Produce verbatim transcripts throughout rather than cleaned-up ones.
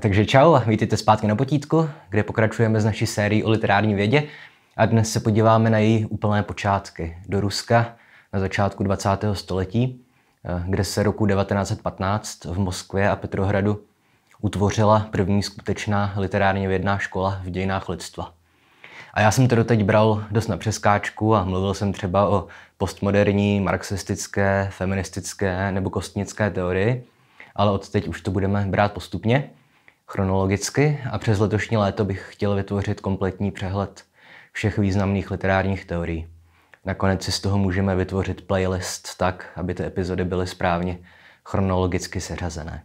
Takže čau, vítejte zpátky na Potítku, kde pokračujeme z naší sérií o literární vědě a dnes se podíváme na její úplné počátky do Ruska na začátku dvacátého století, kde se roku devatenáct set patnáct v Moskvě a Petrohradu utvořila první skutečná literárně vědná škola v dějinách lidstva. A já jsem to doteď bral dost na přeskáčku a mluvil jsem třeba o postmoderní, marxistické, feministické nebo kostnické teorii, ale od teď už to budeme brát postupně, chronologicky, a přes letošní léto bych chtěl vytvořit kompletní přehled všech významných literárních teorií. Nakonec si z toho můžeme vytvořit playlist tak, aby ty epizody byly správně chronologicky seřazené.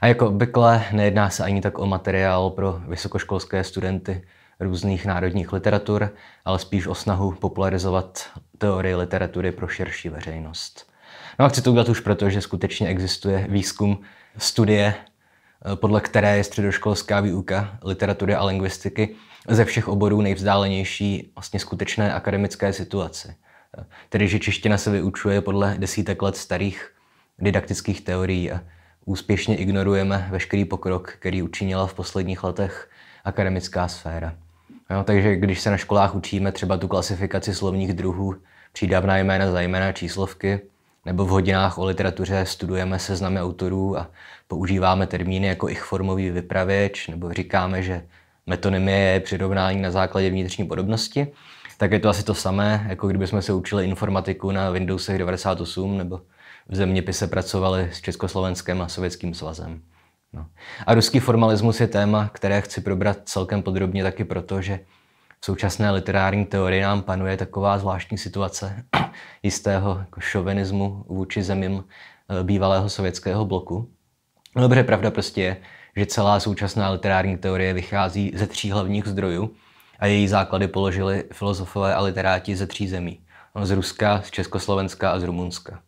A jako obvykle nejedná se ani tak o materiál pro vysokoškolské studenty různých národních literatur, ale spíš o snahu popularizovat teorii literatury pro širší veřejnost. No a chci to udělat už proto, že skutečně existuje výzkum, studie, podle které je středoškolská výuka literatury a lingvistiky ze všech oborů nejvzdálenější vlastně skutečné akademické situaci. Tedy, že čeština se vyučuje podle desítek let starých didaktických teorií a úspěšně ignorujeme veškerý pokrok, který učinila v posledních letech akademická sféra. No, takže když se na školách učíme třeba tu klasifikaci slovních druhů, přídavná jména, zájmena, číslovky, nebo v hodinách o literatuře studujeme seznamy autorů a používáme termíny jako ichformový vypravěč, nebo říkáme, že metonymie je přirovnání na základě vnitřní podobnosti, tak je to asi to samé, jako kdybychom se učili informatiku na Windowsech devadesát osm nebo v zeměpise pracovali s Československem a Sovětským svazem. No. A ruský formalismus je téma, které chci probrat celkem podrobně taky proto, že v současné literární teorii nám panuje taková zvláštní situace jistého jako šovinismu vůči zemím bývalého sovětského bloku. Dobře, pravda prostě je, že celá současná literární teorie vychází ze tří hlavních zdrojů a její základy položili filozofové a literáti ze tří zemí. Z Ruska, z Československa a z Rumunska.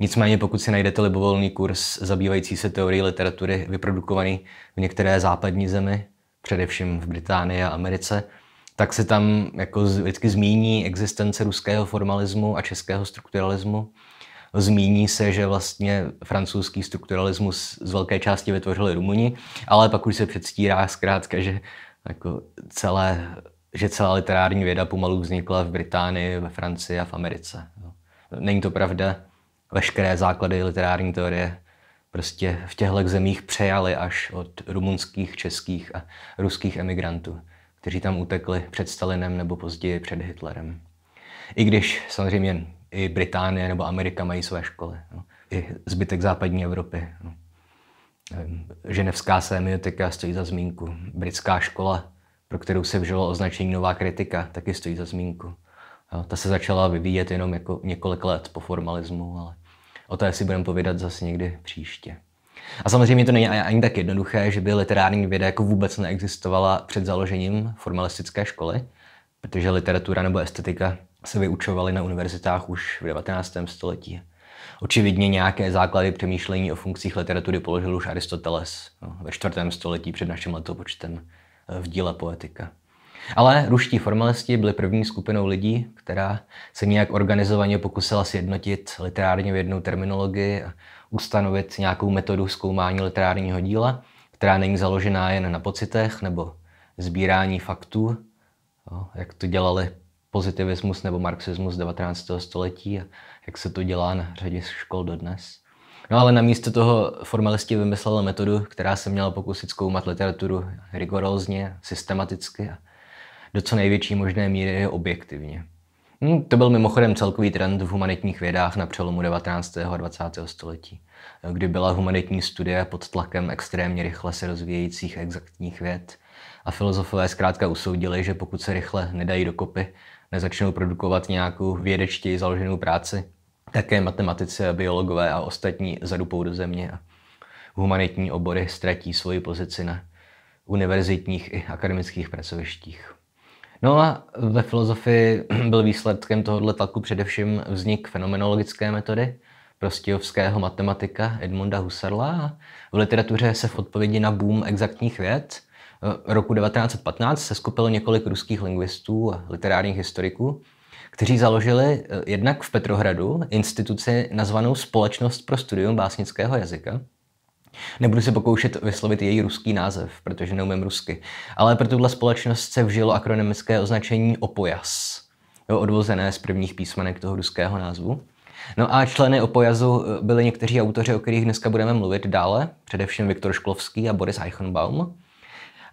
Nicméně pokud si najdete libovolný kurz zabývající se teorií literatury vyprodukovaný v některé západní zemi, především v Británii a Americe, tak se tam jako vždycky zmíní existence ruského formalismu a českého strukturalismu. Zmíní se, že vlastně francouzský strukturalismus z velké části vytvořili Rumuni, ale pak už se předstírá zkrátka, že, jako celé, že celá literární věda pomalu vznikla v Británii, ve Francii a v Americe. Není to pravda. Veškeré základy literární teorie prostě v těchto zemích přejaly až od rumunských, českých a ruských emigrantů, kteří tam utekli před Stalinem nebo později před Hitlerem. I když samozřejmě i Británie nebo Amerika mají své školy, no. I zbytek západní Evropy. No. Ženevská semiotika stojí za zmínku. Britská škola, pro kterou se vžilo označení nová kritika, taky stojí za zmínku. Jo, ta se začala vyvíjet jenom jako několik let po formalismu, ale o té si budeme povídat zase někdy příště. A samozřejmě to není ani tak jednoduché, že by literární věda jako vůbec neexistovala před založením formalistické školy, protože literatura nebo estetika se vyučovaly na univerzitách už v devatenáctém století. Očividně nějaké základy přemýšlení o funkcích literatury položil už Aristoteles no, ve čtvrtém století před naším letopočtem v díle Poetika. Ale ruští formalisti byli první skupinou lidí, která se nějak organizovaně pokusila sjednotit literárně vědnou terminologii a ustanovit nějakou metodu zkoumání literárního díla, která není založená jen na pocitech nebo sbírání faktů, jak to dělali pozitivismus nebo marxismus devatenáctého století a jak se to dělá na řadě škol dodnes. No ale namísto toho formalisti vymysleli metodu, která se měla pokusit zkoumat literaturu rigorózně, systematicky a do co největší možné míry objektivně. To byl mimochodem celkový trend v humanitních vědách na přelomu devatenáctého a dvacátého století, kdy byla humanitní studie pod tlakem extrémně rychle se rozvíjejících exaktních věd a filozofové zkrátka usoudili, že pokud se rychle nedají dokopy, nezačnou produkovat nějakou vědečtěji založenou práci, také matematici a biologové a ostatní zadupou do země a humanitní obory ztratí svoji pozici na univerzitních i akademických pracovištích. No a ve filozofii byl výsledkem tohoto tlaku především vznik fenomenologické metody prostějovského matematika Edmunda Husserla a v literatuře se v odpovědi na boom exaktních věd roku devatenáct set patnáct se skupilo několik ruských lingvistů a literárních historiků, kteří založili jednak v Petrohradu instituci nazvanou Společnost pro studium básnického jazyka, Nebudu se pokoušet vyslovit její ruský název, protože neumím rusky, ale pro tuhle společnost se vžilo akronymické označení Opojaz, jo, odvozené z prvních písmenek toho ruského názvu. No a členy Opojazu byli někteří autoři, o kterých dneska budeme mluvit dále, především Viktor Šklovský a Boris Eichenbaum.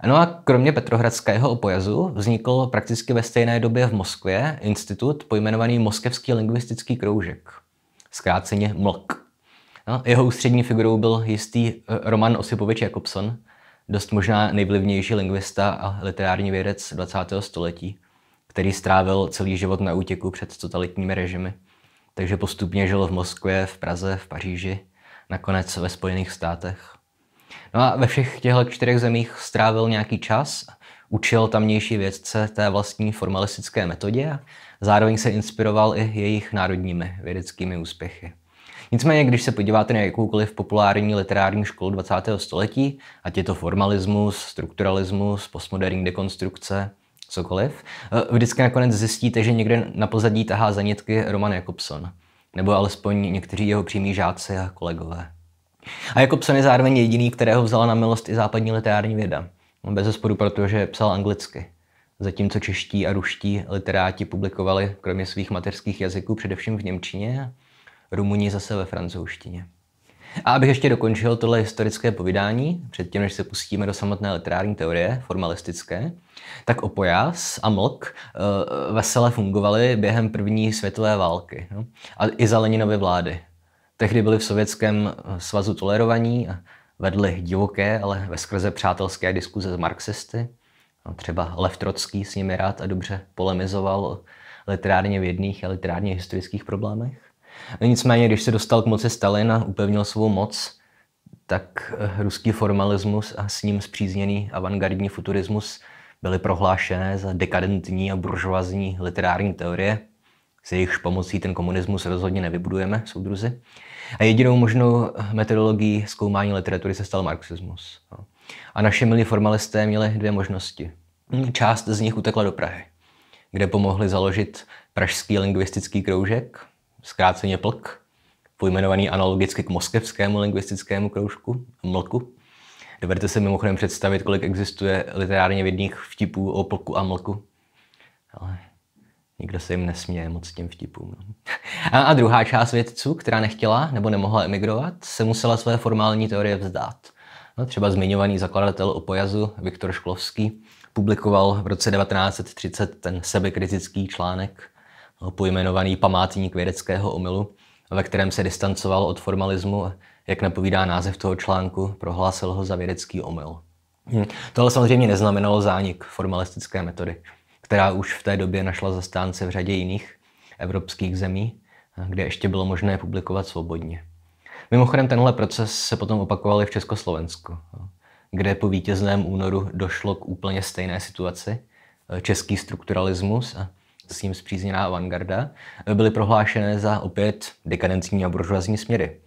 No a kromě petrohradského Opojazu vznikl prakticky ve stejné době v Moskvě institut pojmenovaný Moskevský lingvistický kroužek, zkráceně M L K. No, jeho ústřední figurou byl jistý Roman Jakobson, dost možná nejvlivnější lingvista a literární vědec dvacátého století, který strávil celý život na útěku před totalitními režimy. Takže postupně žil v Moskvě, v Praze, v Paříži, nakonec ve Spojených státech. No a ve všech těchto čtyřech zemích strávil nějaký čas, učil tamnější vědce té vlastní formalistické metodě a zároveň se inspiroval i jejich národními vědeckými úspěchy. Nicméně, když se podíváte na jakoukoliv populární literární školu dvacátého století, ať je to formalismus, strukturalismus, postmoderní dekonstrukce, cokoliv, vždycky nakonec zjistíte, že někde na pozadí tahá za nitky Roman Jakobson, nebo alespoň někteří jeho přímí žáci a kolegové. A Jakobson je zároveň jediný, kterého vzala na milost i západní literární věda. Bezesporu proto, že psal anglicky, zatímco čeští a ruští literáti publikovali kromě svých mateřských jazyků především v němčině a Rumuni zase ve francouzštině. A abych ještě dokončil tohle historické povídání, předtím, než se pustíme do samotné literární teorie, formalistické, tak Opojaz a M L K e, vesele fungovaly během první světové války, no, a i za Leninovy vlády. Tehdy byli v Sovětském svazu tolerovaní a vedli divoké, ale veskrze přátelské diskuze s marxisty. No, třeba Lev Trotsky s nimi rád a dobře polemizoval o literárně vědných a literárně historických problémech. Nicméně, když se dostal k moci Stalin a upevnil svou moc, tak ruský formalismus a s ním spřízněný avantgardní futurismus byly prohlášené za dekadentní a buržoazní literární teorie, s jejichž pomocí ten komunismus rozhodně nevybudujeme, soudruzi. A jedinou možnou metodologií zkoumání literatury se stal marxismus. A naši milí formalisté měli dvě možnosti. Část z nich utekla do Prahy, kde pomohli založit Pražský lingvistický kroužek, zkráceně P L K, pojmenovaný analogicky k Moskevskému lingvistickému kroužku, M L K u. Dovedete si mimochodem představit, kolik existuje literárně vědných vtipů o P L K u a M L K u. Ale nikdo se jim nesměje moc těm vtipům. No. A, a druhá část vědců, která nechtěla nebo nemohla emigrovat, se musela své formální teorie vzdát. No, třeba zmiňovaný zakladatel Opojazu Viktor Šklovský publikoval v roce devatenáct set třicet ten sebekritický článek pojmenovaný Památník vědeckého omylu, ve kterém se distancoval od formalismu, jak napovídá název toho článku, prohlásil ho za vědecký omyl. Hmm. Tohle samozřejmě neznamenalo zánik formalistické metody, která už v té době našla zastánce v řadě jiných evropských zemí, kde ještě bylo možné publikovat svobodně. Mimochodem tenhle proces se potom opakoval i v Československu, kde po vítězném únoru došlo k úplně stejné situaci. Český strukturalismus a s tím spřízněná avantgarda byly prohlášené za opět dekadentní a buržoazní směry,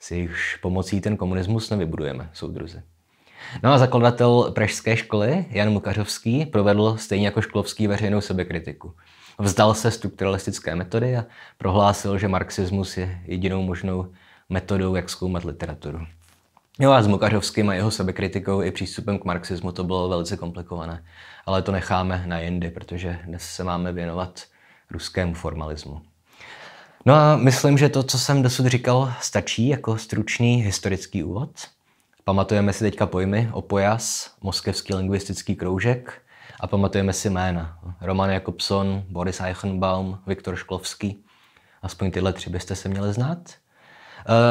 s jejichž pomocí ten komunismus nevybudujeme, soudruzi. No a zakladatel pražské školy Jan Mukařovský provedl stejně jako Šklovský veřejnou sebekritiku. Vzdal se strukturalistické metody a prohlásil, že marxismus je jedinou možnou metodou, jak zkoumat literaturu. Jo a s Mukařovským a jeho sebekritikou i přístupem k marxismu to bylo velice komplikované, ale to necháme na jindy, protože dnes se máme věnovat ruskému formalismu. No a myslím, že to, co jsem dosud říkal, stačí jako stručný historický úvod. Pamatujeme si teďka pojmy Opojaz, Moskevský lingvistický kroužek a pamatujeme si jména Roman Jakobson, Boris Eichenbaum, Viktor Šklovský. Aspoň tyhle tři byste se měli znát.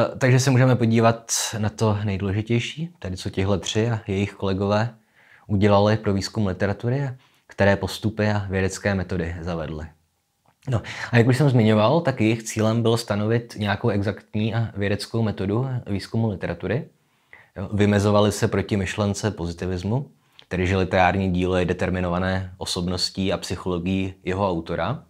Uh, takže se můžeme podívat na to nejdůležitější, tedy co tihle tři a jejich kolegové udělali pro výzkum literatury a které postupy a vědecké metody zavedly. No, a jak už jsem zmiňoval, tak jejich cílem bylo stanovit nějakou exaktní a vědeckou metodu výzkumu literatury. Vymezovali se proti myšlence pozitivismu, tedy že literární dílo je determinované osobností a psychologií jeho autora.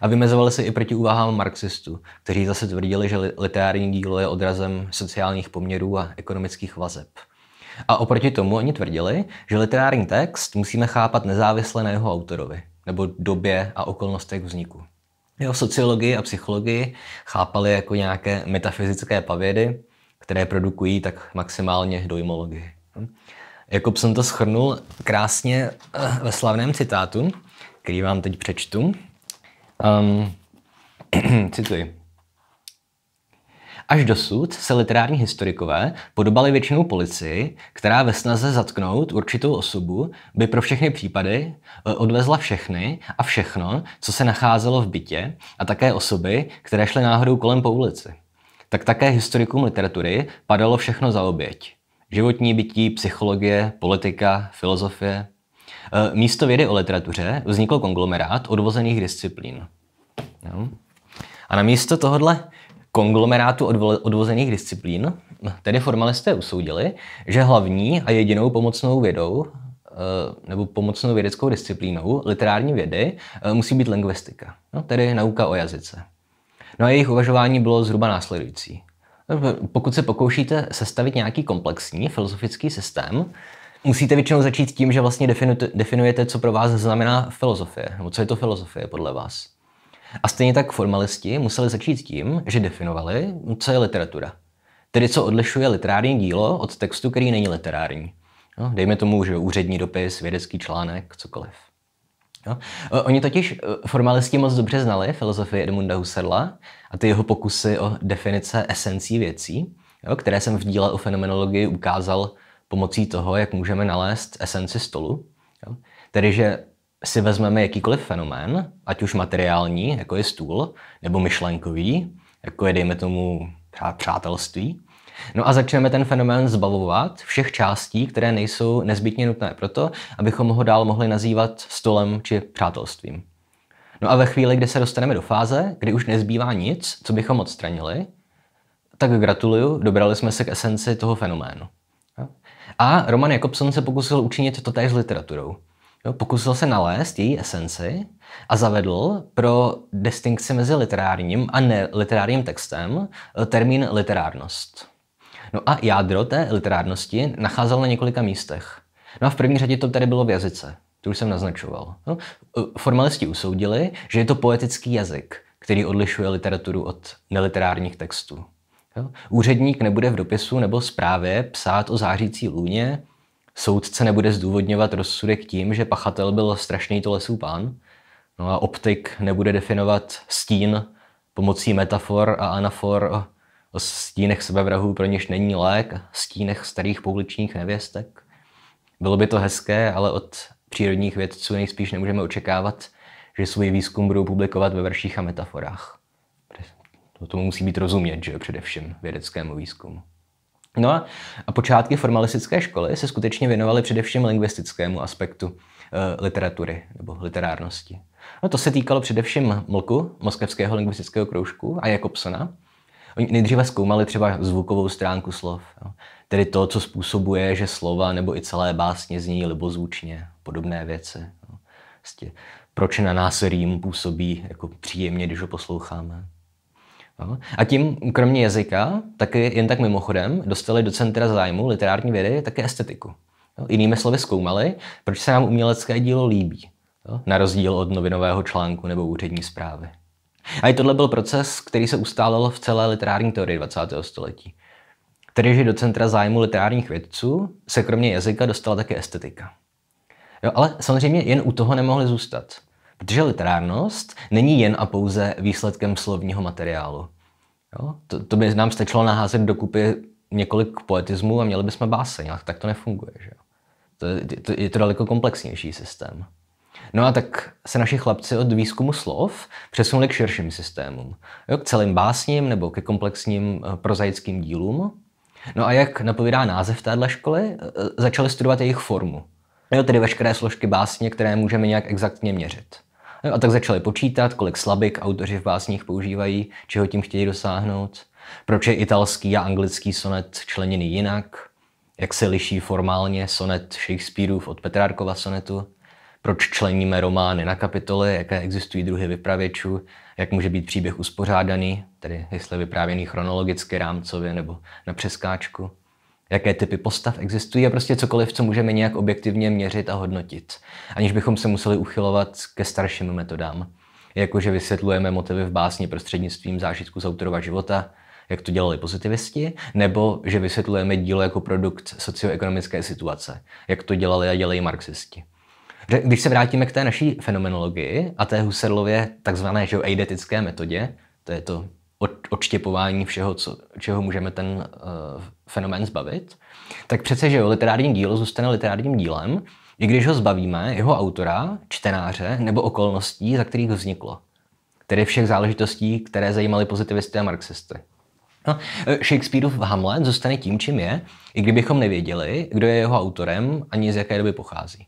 A vymezovali se i proti úvahám marxistů, kteří zase tvrdili, že literární dílo je odrazem sociálních poměrů a ekonomických vazeb. A oproti tomu oni tvrdili, že literární text musíme chápat nezávisle na jeho autorovi, nebo době a okolnostech vzniku. Jeho sociologii a psychologii chápali jako nějaké metafyzické pavědy, které produkují tak maximálně dojmologii. Jakobson to shrnul krásně ve slavném citátu, který vám teď přečtu. Um, cituji. Až dosud se literární historikové podobali většinou policii, která ve snaze zatknout určitou osobu by pro všechny případy odvezla všechny a všechno, co se nacházelo v bytě, a také osoby, které šly náhodou kolem po ulici. Tak také historikům literatury padalo všechno za oběť. Životní bytí, psychologie, politika, filozofie. Místo vědy o literatuře vznikl konglomerát odvozených disciplín. Jo. A namísto tohohle konglomerátu odvo- odvozených disciplín tedy formalisté usoudili, že hlavní a jedinou pomocnou vědou nebo pomocnou vědeckou disciplínou literární vědy musí být lingvistika, no, tedy nauka o jazyce. No a jejich uvažování bylo zhruba následující. Pokud se pokoušíte sestavit nějaký komplexní filozofický systém, musíte většinou začít tím, že vlastně definujete, co pro vás znamená filozofie, nebo co je to filozofie podle vás. A stejně tak formalisti museli začít tím, že definovali, co je literatura. Tedy co odlišuje literární dílo od textu, který není literární. No, dejme tomu, že úřední dopis, vědecký článek, cokoliv. No. Oni totiž formalisti moc dobře znali filozofii Edmunda Husserla a ty jeho pokusy o definice esencí věcí, jo, které jsem v díle o fenomenologii ukázal pomocí toho, jak můžeme nalézt esenci stolu. Jo. Tedy, že si vezmeme jakýkoliv fenomén, ať už materiální, jako je stůl, nebo myšlenkový, jako je, dejme tomu, přátelství. No a začneme ten fenomén zbavovat všech částí, které nejsou nezbytně nutné proto, abychom ho dál mohli nazývat stolem či přátelstvím. No a ve chvíli, kdy se dostaneme do fáze, kdy už nezbývá nic, co bychom odstranili, tak gratuluju, dobrali jsme se k esenci toho fenoménu. A Roman Jakobson se pokusil učinit totéž s literaturou. Pokusil se nalézt její esenci a zavedl pro distinkci mezi literárním a neliterárním textem termín literárnost. No a jádro té literárnosti nacházel na několika místech. No a v první řadě to tady bylo v jazyce, to už jsem naznačoval. No, formalisti usoudili, že je to poetický jazyk, který odlišuje literaturu od neliterárních textů. Jo? Úředník nebude v dopisu nebo zprávě psát o zářící lůně, soudce nebude zdůvodňovat rozsudek tím, že pachatel byl strašný to lesů pán. No a optik nebude definovat stín pomocí metafor a anafor o, o stínech sebevrahu, pro něž není lék, stínech starých pouličních nevěstek. Bylo by to hezké, ale od přírodních vědců nejspíš nemůžeme očekávat, že svůj výzkum budou publikovat ve verších a metaforách. To tomu musí být rozumět, že především vědeckému výzkumu. No a, a počátky formalistické školy se skutečně věnovaly především lingvistickému aspektu e, literatury nebo literárnosti. No to se týkalo především Mlku, Moskevského lingvistického kroužku a Jakobsona. Oni nejdříve zkoumali třeba zvukovou stránku slov, jo, tedy to, co způsobuje, že slova nebo i celé básně zní libozvučně, podobné věci. Jo. Vlastně, proč na nás rým působí jako příjemně, když ho posloucháme. A tím, kromě jazyka, taky jen tak mimochodem dostali do centra zájmu literární vědy také estetiku. Jinými slovy zkoumali, proč se nám umělecké dílo líbí, na rozdíl od novinového článku nebo úřední zprávy. A i tohle byl proces, který se ustálil v celé literární teorii dvacátého století. Tedy, že do centra zájmu literárních vědců se kromě jazyka dostala také estetika. Jo, ale samozřejmě jen u toho nemohli zůstat. Protože literárnost není jen a pouze výsledkem slovního materiálu. Jo? To, to by nám stačilo naházet dokupy několik poetismů a měli bychom báseň, ale tak to nefunguje. Že? To, to, je to daleko komplexnější systém. No a tak se naši chlapci od výzkumu slov přesunuli k širším systémům. Jo? K celým básním nebo ke komplexním prozaickým dílům. No a jak napovídá název téhle školy, začali studovat jejich formu. Jo, tedy veškeré složky básně, které můžeme nějak exaktně měřit. A tak začali počítat, kolik slabik autoři v básních používají, čeho tím chtějí dosáhnout, proč je italský a anglický sonet členěný jinak, jak se liší formálně sonet Shakespeareův od Petrárkova sonetu, proč členíme romány na kapitoly, jaké existují druhy vypravěčů, jak může být příběh uspořádaný, tedy jestli vyprávěný chronologicky, rámcově nebo na přeskáčku, jaké typy postav existují a prostě cokoliv, co můžeme nějak objektivně měřit a hodnotit, aniž bychom se museli uchylovat ke starším metodám. Jakože vysvětlujeme motivy v básni prostřednictvím zážitku z autorova života, jak to dělali pozitivisti, nebo že vysvětlujeme dílo jako produkt socioekonomické situace, jak to dělali a dělají marxisti. Když se vrátíme k té naší fenomenologii a té Husserlově takzvané eidetické metodě, to je to odštěpování všeho, co, čeho můžeme ten uh, fenomén zbavit, tak přece, že jo, literární dílo zůstane literárním dílem, i když ho zbavíme jeho autora, čtenáře nebo okolností, za kterých vzniklo. Tedy všech záležitostí, které zajímaly pozitivisty a marxisty. No, Shakespeareův Hamlet zůstane tím, čím je, i kdybychom nevěděli, kdo je jeho autorem ani z jaké doby pochází.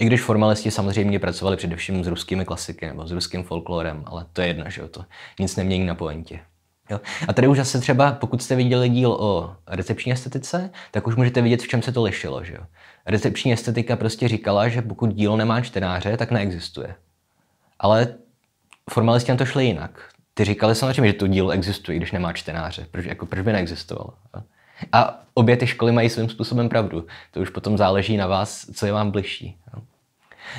I když formalisti samozřejmě pracovali především s ruskými klasiky nebo s ruským folklorem, ale to je jedno, že jo, to nic nemění na pointě. Jo? A tady už zase třeba, pokud jste viděli díl o recepční estetice, tak už můžete vidět, v čem se to lišilo, že jo. Recepční estetika prostě říkala, že pokud dílo nemá čtenáře, tak neexistuje. Ale formalisti na to šli jinak. Ty říkali samozřejmě, že to dílo existuje, když nemá čtenáře. Proč, jako, proč by neexistovalo? Jo? A obě ty školy mají svým způsobem pravdu. To už potom záleží na vás, co je vám bližší. Jo?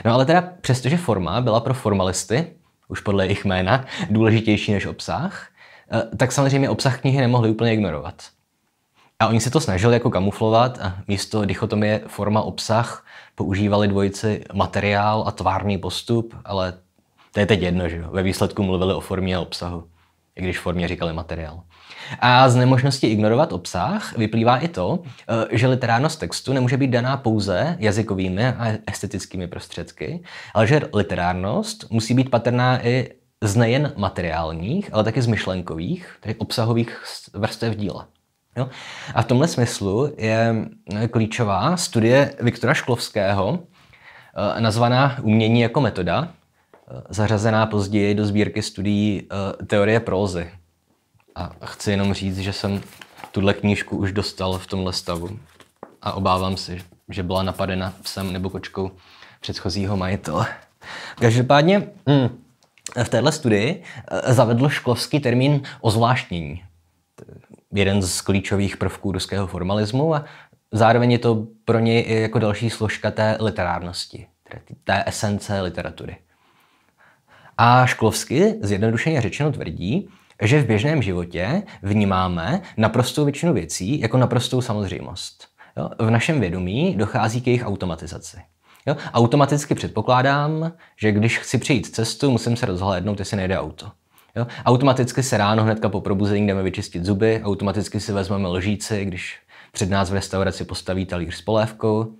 No ale teda přestože forma byla pro formalisty, už podle jejich jména, důležitější než obsah, tak samozřejmě obsah knihy nemohli úplně ignorovat. A oni se to snažili jako kamuflovat a místo dichotomie forma-obsah používali dvojici materiál a tvárný postup, ale to je teď jedno, že jo? Ve výsledku mluvili o formě a obsahu, i když formě říkali materiál. A z nemožnosti ignorovat obsah vyplývá i to, že literárnost textu nemůže být daná pouze jazykovými a estetickými prostředky, ale že literárnost musí být patrná i z nejen materiálních, ale taky z myšlenkových, tedy obsahových vrstev díla. Jo? A v tomhle smyslu je klíčová studie Viktora Šklovského, nazvaná Umění jako metoda, zařazená později do sbírky studií teorie prózy. A chci jenom říct, že jsem tuhle knížku už dostal v tomhle stavu a obávám se, že byla napadena psem nebo kočkou předchozího majitele. Každopádně hmm, v téhle studii zavedl Šklovský termín ozvláštnění. Jeden z klíčových prvků ruského formalismu a zároveň je to pro něj i jako další složka té literárnosti, té esence literatury. A Šklovský zjednodušeně řečeno tvrdí, že v běžném životě vnímáme naprostou většinu věcí jako naprostou samozřejmost. Jo? V našem vědomí dochází k jejich automatizaci. Jo? Automaticky předpokládám, že když chci přejít cestu, musím se rozhlédnout, jestli nejde auto. Jo? Automaticky se ráno hnedka po probuzení jdeme vyčistit zuby, automaticky si vezmeme lžíci, když před nás v restauraci postaví talíř s polévkou.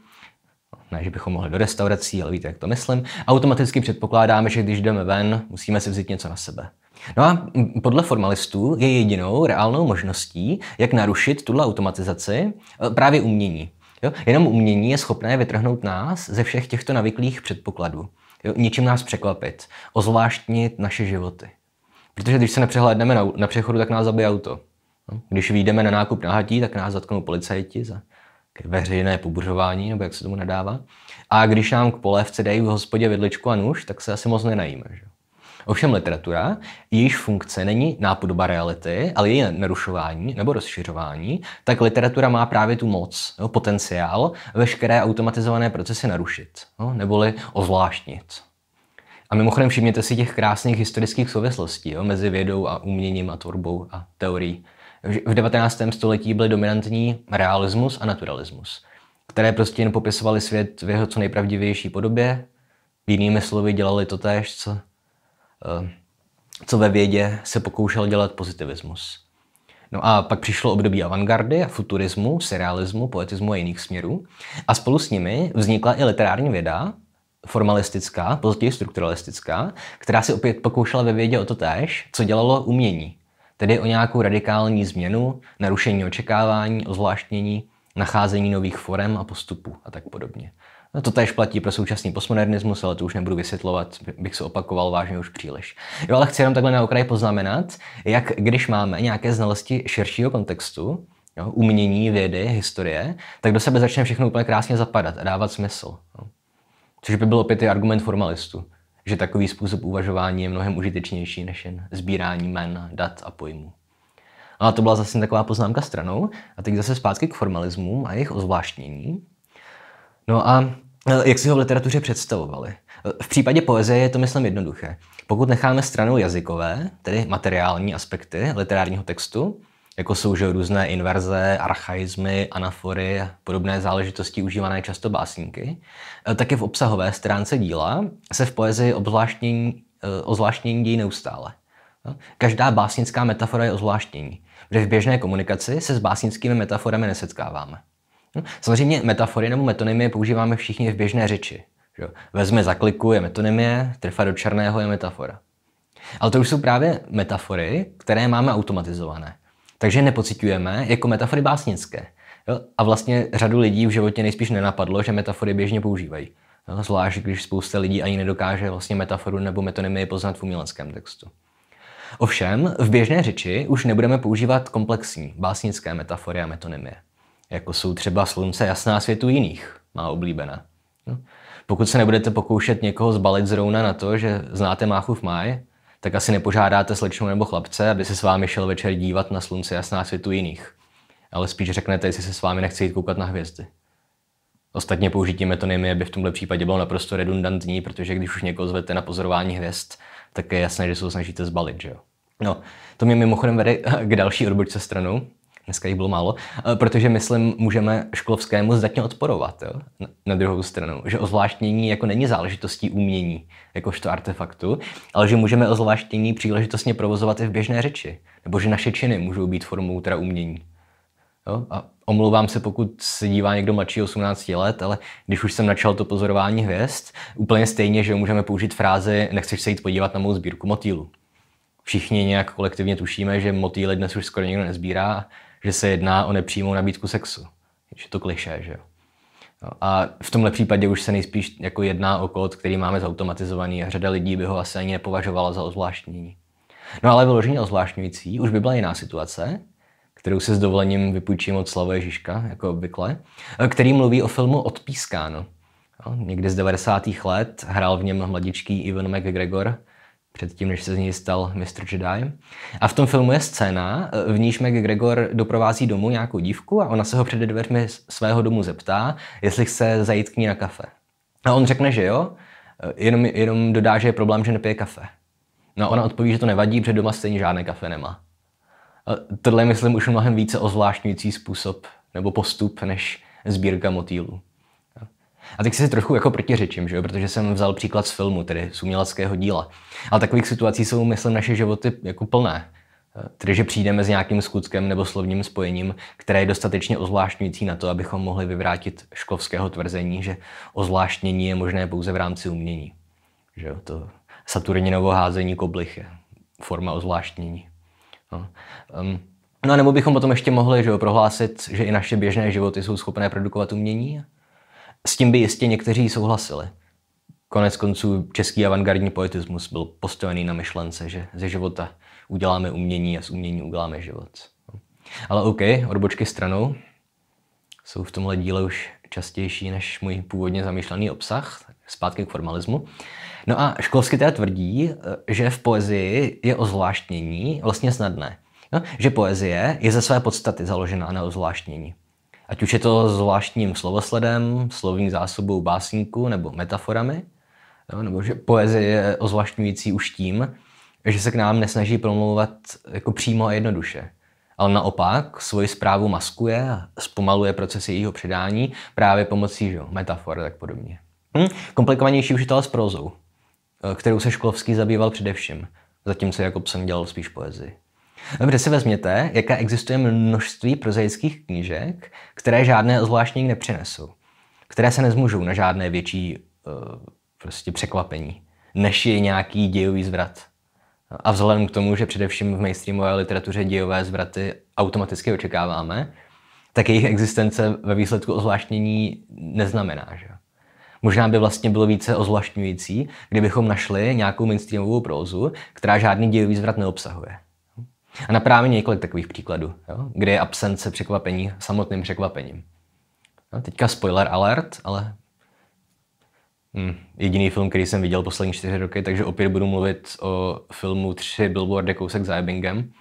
Ne, že bychom mohli do restaurací, ale víte, jak to myslím. Automaticky předpokládáme, že když jdeme ven, musíme si vzít něco na sebe. No a podle formalistů je jedinou reálnou možností, jak narušit tuhle automatizaci, právě umění. Jo? Jenom umění je schopné vytrhnout nás ze všech těchto navyklých předpokladů. Jo? Ničím nás překvapit, ozvláštnit naše životy. Protože když se nepřehlédneme na, na přechodu, tak nás zabije auto. Jo? Když vyjdeme na nákup na Hatí, tak nás zatknou policajti za veřejné pobuřování, nebo jak se tomu nadává. A když nám k polévce dají v hospodě vidličku a nůž, tak se asi moc nenajíme. Že? Ovšem literatura, jejíž funkce není nápodoba reality, ale její narušování nebo rozšiřování, tak literatura má právě tu moc, jo, potenciál veškeré automatizované procesy narušit, jo, neboli ozvláštnit. A mimochodem všimněte si těch krásných historických souvislostí, jo, mezi vědou a uměním a tvorbou a teorií. V devatenáctém století byly dominantní realismus a naturalismus, které prostě jen popisovaly svět v jeho co nejpravdivější podobě, jinými slovy dělali totéž, co co ve vědě se pokoušel dělat pozitivismus. No a pak přišlo období avantgardy a futurismu, surrealismu, poetismu a jiných směrů. A spolu s nimi vznikla i literární věda, formalistická, později strukturalistická, která si opět pokoušela ve vědě o to též, co dělalo umění. Tedy o nějakou radikální změnu, narušení očekávání, ozvláštnění, nacházení nových forem a postupů a tak podobně. No to též platí pro současný postmodernismus, ale to už nebudu vysvětlovat, bych se opakoval vážně už příliš. Jo, ale chci jenom takhle na okraj poznamenat, jak když máme nějaké znalosti širšího kontextu, jo, umění, vědy, historie, tak do sebe začne všechno úplně krásně zapadat a dávat smysl. Jo. Což by byl opět i argument formalistů, že takový způsob uvažování je mnohem užitečnější než jen sbírání jmen, dat a pojmů. A to byla zase taková poznámka stranou. A teď zase zpátky k formalismu a jejich ozvláštnění. No a jak si ho v literatuře představovali? V případě poezie je to, myslím, jednoduché. Pokud necháme stranou jazykové, tedy materiální aspekty literárního textu, jako jsou že různé inverze, archaizmy, anafory, podobné záležitosti užívané často básníky, tak je v obsahové stránce díla se v poezii obzvláštnění, ozvláštnění dějí neustále. Každá básnická metafora je ozvláštnění, protože v běžné komunikaci se s básnickými metaforami nesetkáváme. Samozřejmě metafory nebo metonymie používáme všichni v běžné řeči. Vezme za kliku je metonymie, trefa do černého je metafora. Ale to už jsou právě metafory, které máme automatizované. Takže nepociťujeme jako metafory básnické. Jo? A vlastně řadu lidí v životě nejspíš nenapadlo, že metafory běžně používají. Jo? Zvlášť, když spousta lidí ani nedokáže vlastně metaforu nebo metonymii poznat v uměleckém textu. Ovšem, v běžné řeči už nebudeme používat komplexní básnické metafory a metonymie. Jako jsou třeba slunce jasná světu jiných, má oblíbená. Jo? Pokud se nebudete pokoušet někoho zbalit zrovna na to, že znáte Máchův máj, tak asi nepožádáte slečnu nebo chlapce, aby se s vámi šel večer dívat na slunce jasná světu jiných. Ale spíš řeknete, jestli se s vámi nechce jít koukat na hvězdy. Ostatně použití metonymie by v tomto případě bylo naprosto redundantní, protože když už někoho zvete na pozorování hvězd, tak je jasné, že se ho snažíte zbalit, že jo? No, to mě mimochodem vede k další odbočce stranou. Dneska jich bylo málo, protože myslím, můžeme Šklovskému zdatně odporovat, jo? Na druhou stranu, že ozvláštnění jako není záležitostí umění, jakožto artefaktu, ale že můžeme ozvláštnění příležitostně provozovat i v běžné řeči, nebo že naše činy můžou být formou teda umění. Jo? A omlouvám se, pokud se dívá někdo mladší osmnáct let, ale když už jsem začal to pozorování hvězd, úplně stejně, že můžeme použít frázi nechceš se jít podívat na mou sbírku motýlů. Všichni nějak kolektivně tušíme, že motýly dnes už skoro nikdo nezbírá, že se jedná o nepřímou nabídku sexu. Je to klišé, že jo? No a v tomhle případě už se nejspíš jako jedná o kód, který máme zautomatizovaný a řada lidí by ho asi ani nepovažovala za ozvláštnění. No ale vyloženě ozvláštňující už by byla jiná situace, kterou se s dovolením vypůjčím od Slavoje Žižka, jako obvykle, který mluví o filmu Odpískáno. No, někdy z devadesátých let hrál v něm mladičký Ewan McGregor, předtím, než se z něj stal mister Jedi. A v tom filmu je scéna, v níž McGregor doprovází domů nějakou dívku a ona se ho před dveřmi svého domu zeptá, jestli chce zajít k ní na kafe. A on řekne, že jo, jenom, jenom dodá, že je problém, že nepije kafe. No a ona odpoví, že to nevadí, protože doma stejně žádné kafe nemá. A tohle je, myslím, už mnohem více ozvláštňující způsob nebo postup než sbírka motýlů. A teď si trochu jako protiřečím, že jo? Protože jsem vzal příklad z filmu, tedy z uměleckého díla. Ale takových situací jsou, myslím, naše životy jako plné. Tedy, že přijdeme s nějakým skutkem nebo slovním spojením, které je dostatečně ozvláštňující na to, abychom mohli vyvrátit Šklovského tvrzení, že ozvláštnění je možné pouze v rámci umění. Že jo? To Saturninovo házení koblih je forma ozvláštnění. No. Um, no a nebo bychom potom ještě mohli, že jo, prohlásit, že i naše běžné životy jsou schopné produkovat umění? S tím by jistě někteří souhlasili. Konec konců český avantgardní poetismus byl postavený na myšlence, že ze života uděláme umění a z umění uděláme život. Ale OK, odbočky stranou jsou v tomhle díle už častější než můj původně zamýšlený obsah, zpátky k formalismu. No a Šklovský teda tvrdí, že v poezii je ozvláštnění vlastně snadné. No, že poezie je ze své podstaty založená na ozvláštnění. Ať už je to zvláštním slovosledem, slovní zásobou básníku nebo metaforami, jo, nebo že poezie je ozvláštňující už tím, že se k nám nesnaží promlouvat jako přímo a jednoduše, ale naopak svoji zprávu maskuje a zpomaluje procesy jejího předání právě pomocí že, metafor a tak podobně. Hm? Komplikovanější už je to s prózou, kterou se Šklovský zabýval především, zatímco Jakobson dělal spíš poezii. Dobře, si vezměte, jaké existuje množství prozaických knížek, které žádné ozvláštnění nepřinesou, které se nezmůžou na žádné větší prostě překvapení, než je nějaký dějový zvrat. A vzhledem k tomu, že především v mainstreamové literatuře dějové zvraty automaticky očekáváme, tak jejich existence ve výsledku ozvláštnění neznamená, že? Možná by vlastně bylo více ozvláštňující, kdybychom našli nějakou mainstreamovou prózu, která žádný dějový zvrat neobsahuje. A naprávě několik takových příkladů, jo? Kde je absence překvapení samotným překvapením. No, teďka spoiler alert, ale hmm, jediný film, který jsem viděl poslední čtyři roky, takže opět budu mluvit o filmu Tři billboardy kousek za Ebbingem.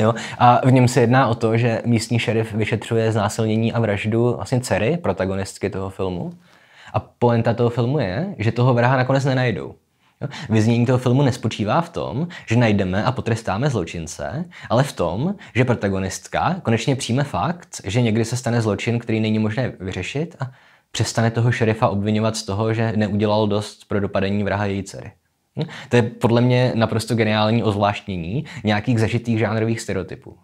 Jo? A v něm se jedná o to, že místní šerif vyšetřuje znásilnění a vraždu vlastně dcery, protagonistky toho filmu. A pointa toho filmu je, že toho vraha nakonec nenajdou. Vyznění toho filmu nespočívá v tom, že najdeme a potrestáme zločince, ale v tom, že protagonistka konečně přijme fakt, že někdy se stane zločin, který není možné vyřešit, a přestane toho šerifa obvinovat z toho, že neudělal dost pro dopadení vraha její dcery. To je podle mě naprosto geniální ozvláštnění nějakých zažitých žánrových stereotypů.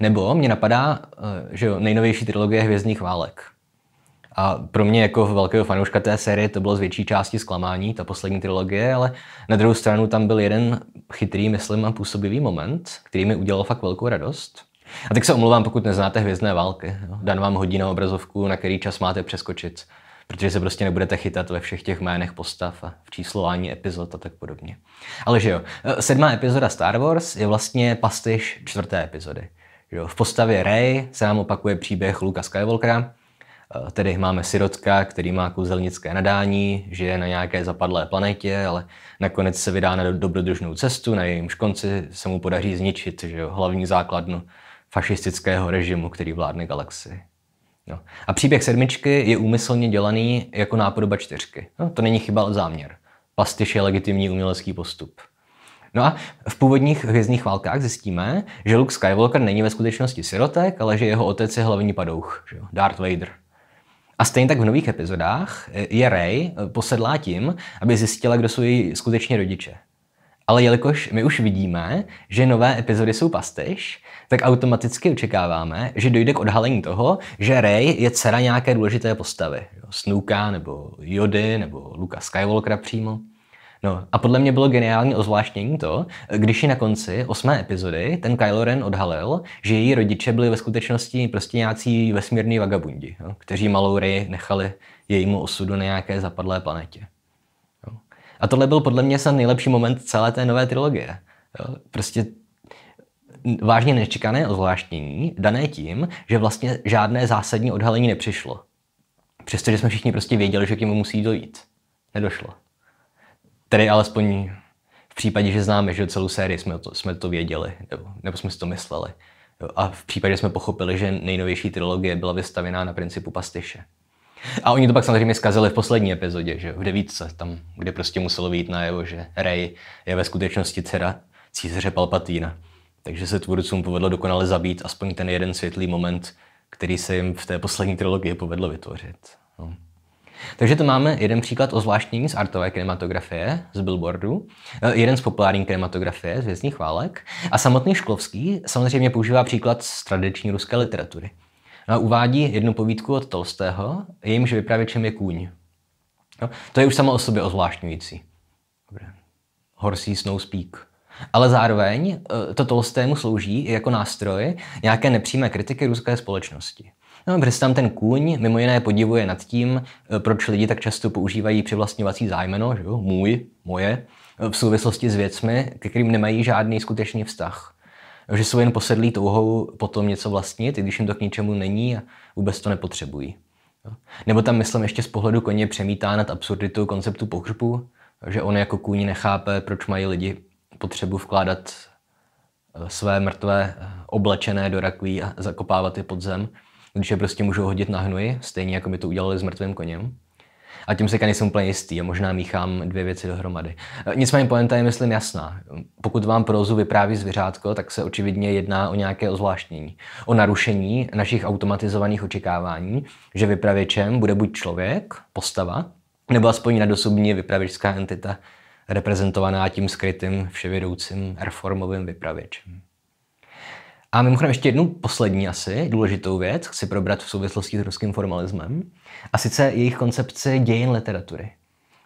Nebo mě napadá, že nejnovější trilogie Hvězdných válek. A pro mě jako velkého fanouška té série to bylo z větší části zklamání, ta poslední trilogie, ale na druhou stranu tam byl jeden chytrý, myslím, a působivý moment, který mi udělal fakt velkou radost. A tak se omlouvám, pokud neznáte Hvězdné války. Dan vám hodí na obrazovku, na který čas máte přeskočit, protože se prostě nebudete chytat ve všech těch jménech postav a v číslování epizod a tak podobně. Ale že jo, sedmá epizoda Star Wars je vlastně pastiš čtvrté epizody. V postavě Rey se nám opakuje příběh Luka Skywalkera. Tedy máme sirotka, který má kouzelnické nadání, žije na nějaké zapadlé planetě, ale nakonec se vydá na dobrodružnou cestu, na jejímž konci se mu podaří zničit že jo, hlavní základnu fašistického režimu, který vládne galaxii. No. A příběh sedmičky je úmyslně dělaný jako nápodoba čtyřky. No, to není chyba, ale záměr. Pastiš je legitimní umělecký postup. No a v původních Hvězdných válkách zjistíme, že Luke Skywalker není ve skutečnosti sirotek, ale že jeho otec je hlavní padouch, že jo, Darth Vader. A stejně tak v nových epizodách je Rey posedlá tím, aby zjistila, kdo jsou její skuteční rodiče. Ale jelikož my už vidíme, že nové epizody jsou pastiš, tak automaticky očekáváme, že dojde k odhalení toho, že Rey je dcera nějaké důležité postavy. Snooka, nebo Jody, nebo Luka Skywalkera přímo. No a podle mě bylo geniální ozvláštnění to, když ji na konci osmé epizody ten Kylo Ren odhalil, že její rodiče byli ve skutečnosti prostě nějací vesmírní vagabundi, jo, kteří malou Rey nechali jejímu osudu na nějaké zapadlé planetě. Jo. A tohle byl podle mě snad nejlepší moment celé té nové trilogie. Jo. Prostě vážně nečekané ozvláštnění dané tím, že vlastně žádné zásadní odhalení nepřišlo. Přestože jsme všichni prostě věděli, že k němu musí dojít. Nedošlo. Tedy alespoň v případě, že známe, že celou sérii jsme to, jsme to věděli, nebo, nebo jsme si to mysleli. A v případě, že jsme pochopili, že nejnovější trilogie byla vystavěná na principu pastiše. A oni to pak samozřejmě zkazili v poslední epizodě, že v devítce, tam, kde prostě muselo vyjít najevo, že Rey je ve skutečnosti dcera císaře Palpatína. Takže se tvůrcům povedlo dokonale zabít aspoň ten jeden světlý moment, který se jim v té poslední trilogii povedlo vytvořit. No. Takže to máme jeden příklad ozvláštnění z artové kinematografie, z billboardu, jeden z populární kinematografie, z Hvězdných válek, a samotný Šklovský samozřejmě používá příklad z tradiční ruské literatury. No a uvádí jednu povídku od Tolstého, jejímž vypravěčem je kůň. No, to je už samo o sobě ozvláštňující. Horsí snou spík. Ale zároveň to Tolstému slouží jako nástroj nějaké nepřímé kritiky ruské společnosti. No, protože tam ten kůň mimo jiné podivuje nad tím, proč lidi tak často používají přivlastňovací zájmeno, že jo, můj, moje, v souvislosti s věcmi, ke kterým nemají žádný skutečný vztah. Že jsou jen posedlí touhou potom něco vlastnit, i když jim to k ničemu není a vůbec to nepotřebují. Nebo tam, myslím, ještě z pohledu koně přemítá nad absurditou konceptu pohřbu, že on jako kůň nechápe, proč mají lidi potřebu vkládat své mrtvé oblečené do rakví a zakopávat je pod zem, když je prostě můžou hodit na hnuji, stejně jako by to udělali s mrtvým koněm. A tím se nejsem úplně jistý a možná míchám dvě věci dohromady. Nicméně pointa je, myslím, jasná. Pokud vám prózu vypráví zvěřátko, tak se očividně jedná o nějaké ozvláštnění. O narušení našich automatizovaných očekávání, že vypravěčem bude buď člověk, postava, nebo aspoň nadosobní vypravěčská entita, reprezentovaná tím skrytým, vševědoucím, reformovým vypravěčem. A mimochodem ještě jednu poslední asi důležitou věc chci probrat v souvislosti s ruským formalismem, a sice jejich koncepci dějin literatury.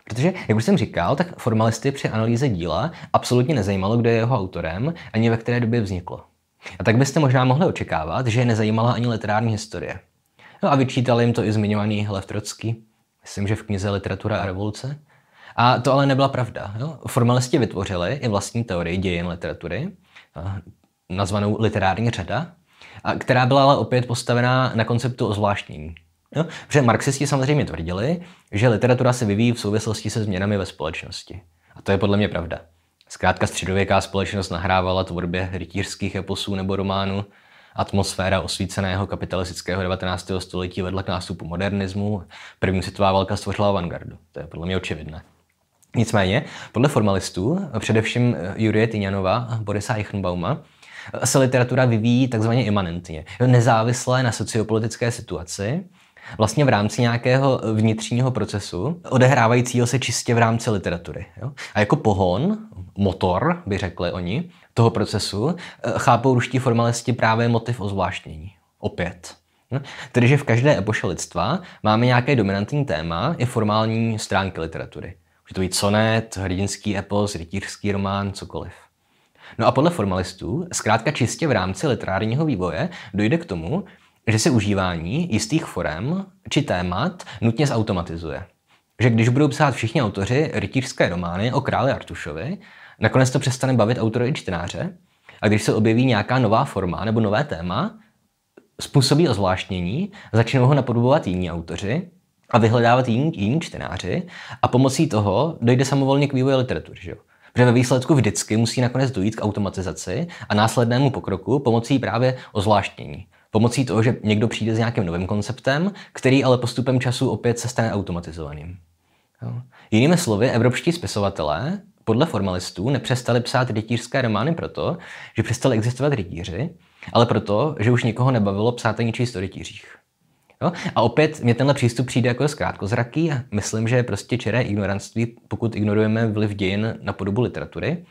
Protože, jak už jsem říkal, tak formalisty při analýze díla absolutně nezajímalo, kdo je jeho autorem, ani ve které době vzniklo. A tak byste možná mohli očekávat, že je nezajímala ani literární historie. No a vyčítal jim to i zmiňovaný Lev Trotsky, myslím, že v knize Literatura a revoluce. A to ale nebyla pravda. Jo? Formalisti vytvořili i vlastní teorii dějin literatury, nazvanou literární řada, a která byla ale opět postavená na konceptu ozvláštnění. No, protože marxisti samozřejmě tvrdili, že literatura se vyvíjí v souvislosti se změnami ve společnosti. A to je podle mě pravda. Zkrátka středověká společnost nahrávala tvorbě rytířských eposů nebo románů, atmosféra osvíceného kapitalistického devatenáctého století vedla k nástupu modernismu, první světová válka stvořila avantgardu. To je podle mě očividné. Nicméně, podle formalistů, především Jurije Tyňanova a Borisa Eichenbauma, se literatura vyvíjí takzvaně imanentně, nezávisle na sociopolitické situaci, vlastně v rámci nějakého vnitřního procesu, odehrávajícího se čistě v rámci literatury. Jo? A jako pohon, motor, by řekli oni, toho procesu, chápou ruští formalisti právě motiv ozvláštnění. Opět. Tedy, že v každé epoše lidstva máme nějaké dominantní téma i formální stránky literatury. Může to být sonet, hrdinský epos, rytířský román, cokoliv. No a podle formalistů, zkrátka čistě v rámci literárního vývoje, dojde k tomu, že se užívání jistých forem či témat nutně zautomatizuje. Že když budou psát všichni autoři rytířské romány o králi Artušovi, nakonec to přestane bavit autory i čtenáře, a když se objeví nějaká nová forma nebo nové téma, způsobí ozvláštnění, začnou ho napodobovat jiní autoři a vyhledávat jiní, jiní čtenáři a pomocí toho dojde samovolně k vývoji literatury. Že? Protože ve výsledku vždycky musí nakonec dojít k automatizaci a následnému pokroku pomocí právě ozvláštnění. Pomocí toho, že někdo přijde s nějakým novým konceptem, který ale postupem času opět se stane automatizovaným. Jo. Jinými slovy, evropští spisovatelé podle formalistů nepřestali psát rytířské romány proto, že přestali existovat rytíři, ale proto, že už nikoho nebavilo psát ani číst o rytířích. Jo? A opět mě tenhle přístup přijde jako zkrátkozraký a myslím, že je prostě čiré ignoranství, pokud ignorujeme vliv dějin na podobu literatury.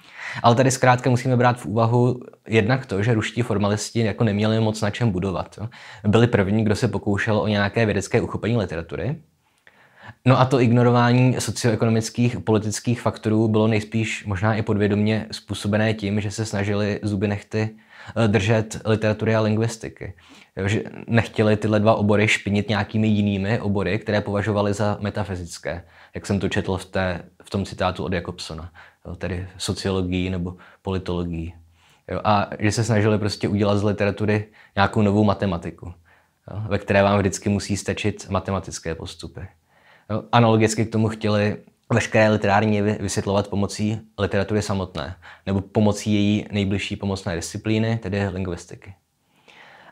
Ale tady zkrátka musíme brát v úvahu jednak to, že ruští formalisti jako neměli moc na čem budovat. Jo? Byli první, kdo se pokoušel o nějaké vědecké uchopení literatury. No a to ignorování socioekonomických politických faktorů bylo nejspíš možná i podvědomě způsobené tím, že se snažili zuby nehty držet literatury a lingvistiky. Že nechtěli tyhle dva obory špinit nějakými jinými obory, které považovali za metafyzické, jak jsem to četl v, té, v tom citátu od Jakobsona, tedy sociologii nebo politologii. A že se snažili prostě udělat z literatury nějakou novou matematiku, ve které vám vždycky musí stačit matematické postupy. Analogicky k tomu chtěli veškeré literární vysvětlovat pomocí literatury samotné, nebo pomocí její nejbližší pomocné disciplíny, tedy lingvistiky.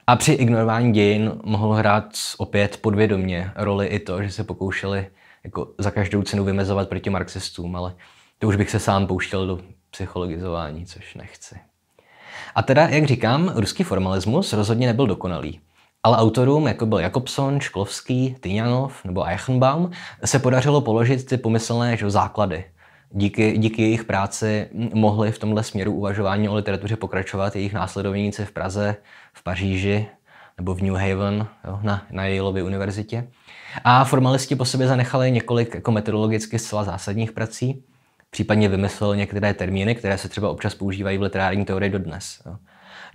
A při ignorování dějin mohlo hrát opět podvědomě roli i to, že se pokoušeli jako za každou cenu vymezovat proti marxistům, ale to už bych se sám pouštěl do psychologizování, což nechci. A teda, jak říkám, ruský formalismus rozhodně nebyl dokonalý. Ale autorům, jako byl Jakobson, Šklovský, Tyňanov nebo Eichenbaum, se podařilo položit ty pomyslné že, základy. Díky, díky jejich práci mohli v tomhle směru uvažování o literatuře pokračovat jejich následovníci v Praze, v Paříži nebo v New Haven jo, na, na Yaleově univerzitě. A formalisti po sobě zanechali několik jako metodologicky zcela zásadních prací, případně vymysleli některé termíny, které se třeba občas používají v literární teorii dodnes. Jo.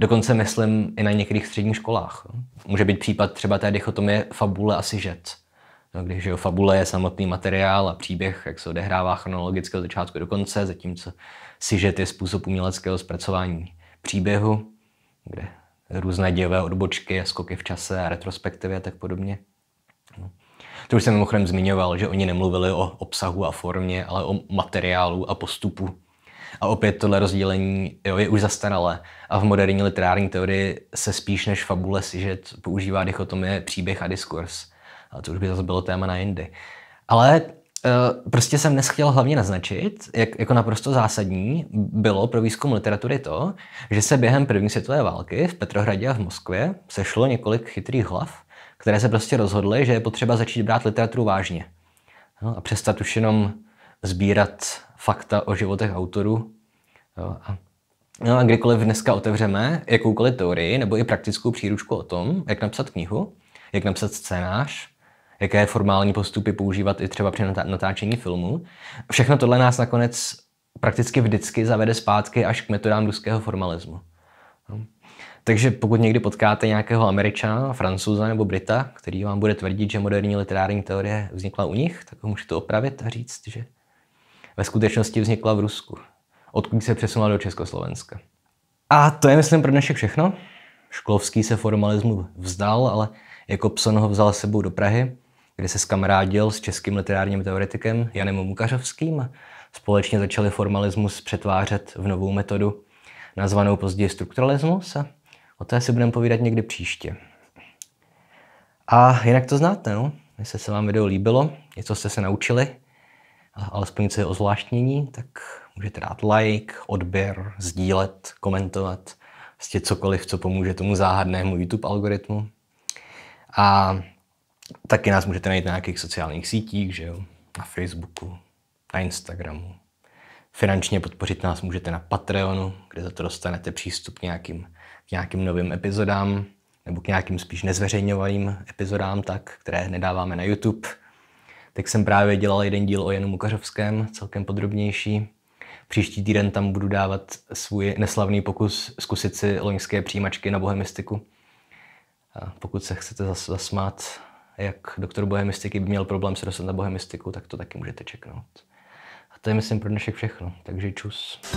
Dokonce myslím i na některých středních školách. Může být případ třeba té dichotomie fabule a sižet. No, když jo, fabule je samotný materiál a příběh, jak se odehrává chronologicky od začátku do konce, zatímco sižet je způsob uměleckého zpracování příběhu, kde různé dějové odbočky, skoky v čase a retrospektivy a tak podobně. No. To už jsem mimochodem zmiňoval, že oni nemluvili o obsahu a formě, ale o materiálu a postupu. A opět tohle rozdělení jo, je už zastaralé a v moderní literární teorii se spíš než fabule sižet používá dichotomie příběh a diskurs. A to už by zase bylo téma na jindy. Ale e, prostě jsem dnes chtěl hlavně naznačit, jak jako naprosto zásadní bylo pro výzkum literatury to, že se během první světové války v Petrohradě a v Moskvě sešlo několik chytrých hlav, které se prostě rozhodly, že je potřeba začít brát literaturu vážně. No, a přestat už jenom sbírat fakta o životech autorů. Jo, a, no a kdykoliv dneska otevřeme jakoukoliv teorii nebo i praktickou příručku o tom, jak napsat knihu, jak napsat scénář, jaké formální postupy používat i třeba při natáčení filmu, všechno tohle nás nakonec prakticky vždycky zavede zpátky až k metodám ruského formalismu. Jo. Takže pokud někdy potkáte nějakého Američana, Francouza nebo Brita, který vám bude tvrdit, že moderní literární teorie vznikla u nich, tak ho můžete opravit a říct, že ve skutečnosti vznikla v Rusku, odkud se přesunula do Československa. A to je, myslím, pro dnešek všechno. Šklovský se formalismu vzdal, ale Jakobson ho vzal s sebou do Prahy, kde se skamarádil s českým literárním teoretikem Janem Mukařovským a společně začali formalismus přetvářet v novou metodu, nazvanou později strukturalismus, a o té si budeme povídat někdy příště. A jinak to znáte, no? Jestli se vám video líbilo, něco jste se naučili, alespoň něco je o zvláštnění, tak můžete dát like, odběr, sdílet, komentovat, vlastně cokoliv, co pomůže tomu záhadnému YouTube algoritmu. A taky nás můžete najít na nějakých sociálních sítích, že jo? Na Facebooku, na Instagramu. Finančně podpořit nás můžete na Patreonu, kde za to dostanete přístup k nějakým, k nějakým novým epizodám, nebo k nějakým spíš nezveřejňovaným epizodám, tak, které nedáváme na YouTube. Tak jsem právě dělal jeden díl o Janu Mukařovském, celkem podrobnější. Příští týden tam budu dávat svůj neslavný pokus zkusit si loňské přijímačky na bohemistiku. A pokud se chcete zas, zasmát, jak doktor bohemistiky by měl problém se dostat na bohemistiku, tak to taky můžete čeknout. A to je, myslím, pro dnešek všechno. Takže čus.